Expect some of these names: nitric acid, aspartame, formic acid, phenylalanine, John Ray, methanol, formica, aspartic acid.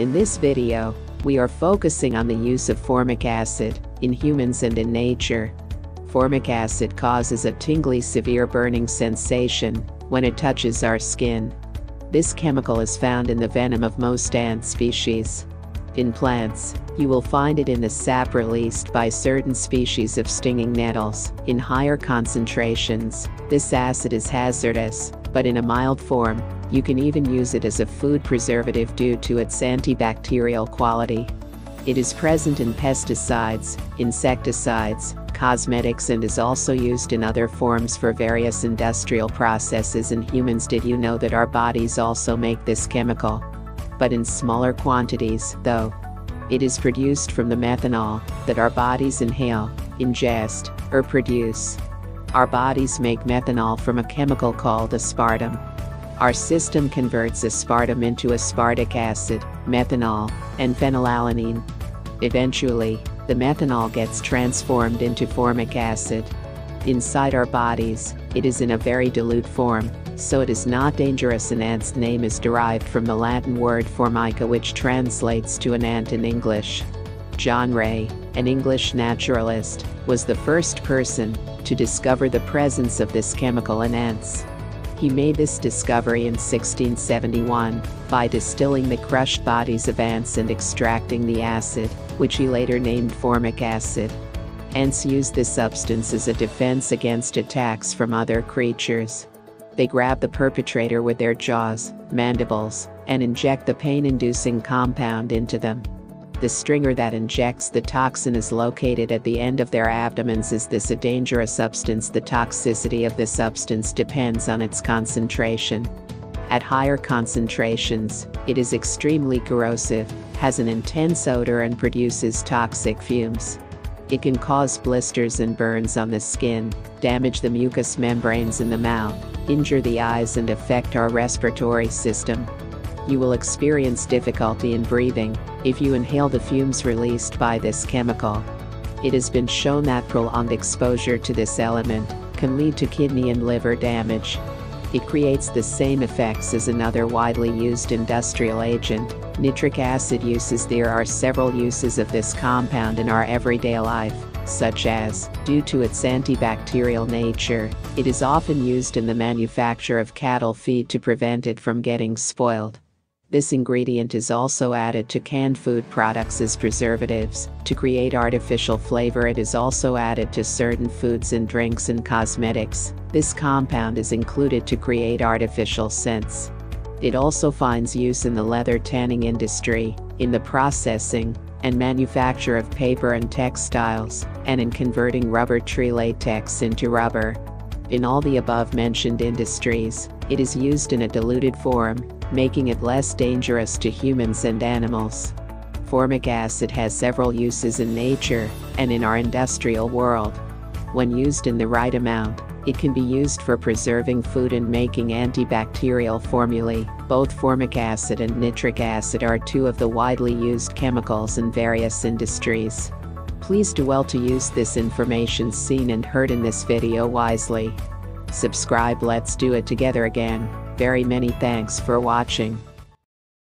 In this video, we are focusing on the use of formic acid in humans and in nature. Formic acid causes a tingly, severe burning sensation when it touches our skin. This chemical is found in the venom of most ant species. In plants, you will find it in the sap released by certain species of stinging nettles. In higher concentrations, this acid is hazardous, but in a mild form, you can even use it as a food preservative due to its antibacterial quality. It is present in pesticides, insecticides, cosmetics, and is also used in other forms for various industrial processes in humans. Did you know that our bodies also make this chemical? But in smaller quantities, though. It is produced from the methanol that our bodies inhale, ingest, or produce. Our bodies make methanol from a chemical called aspartame. Our system converts aspartame into aspartic acid, methanol, and phenylalanine. Eventually, the methanol gets transformed into formic acid. Inside our bodies, it is in a very dilute form, so it is not dangerous. An ant's name is derived from the Latin word formica, which translates to an ant in English. John Ray, an English naturalist, was the first person to discover the presence of this chemical in ants. He made this discovery in 1671 by distilling the crushed bodies of ants and extracting the acid, which he later named formic acid. Ants use this substance as a defense against attacks from other creatures. They grab the perpetrator with their jaws, mandibles, and inject the pain-inducing compound into them. The stringer that injects the toxin is located at the end of their abdomens. Is this a dangerous substance? The toxicity of this substance depends on its concentration. At higher concentrations, it is extremely corrosive, has an intense odor, and produces toxic fumes. It can cause blisters and burns on the skin, damage the mucous membranes in the mouth, injure the eyes, and affect our respiratory system. You will experience difficulty in breathing if you inhale the fumes released by this chemical. It has been shown that prolonged exposure to this element can lead to kidney and liver damage. It creates the same effects as another widely used industrial agent, nitric acid. Uses. There are several uses of this compound in our everyday life, such as, due to its antibacterial nature, it is often used in the manufacture of cattle feed to prevent it from getting spoiled. This ingredient is also added to canned food products as preservatives to create artificial flavor. It is also added to certain foods and drinks and cosmetics. This compound is included to create artificial scents. It also finds use in the leather tanning industry, in the processing and manufacture of paper and textiles, and in converting rubber tree latex into rubber. In all the above-mentioned industries, it is used in a diluted form, making it less dangerous to humans and animals. Formic acid has several uses in nature and in our industrial world. When used in the right amount, it can be used for preserving food and making antibacterial formulae. Both formic acid and nitric acid are two of the widely used chemicals in various industries. Please do well to use this information seen and heard in this video wisely. Subscribe. Let's do it together again. Very many thanks for watching.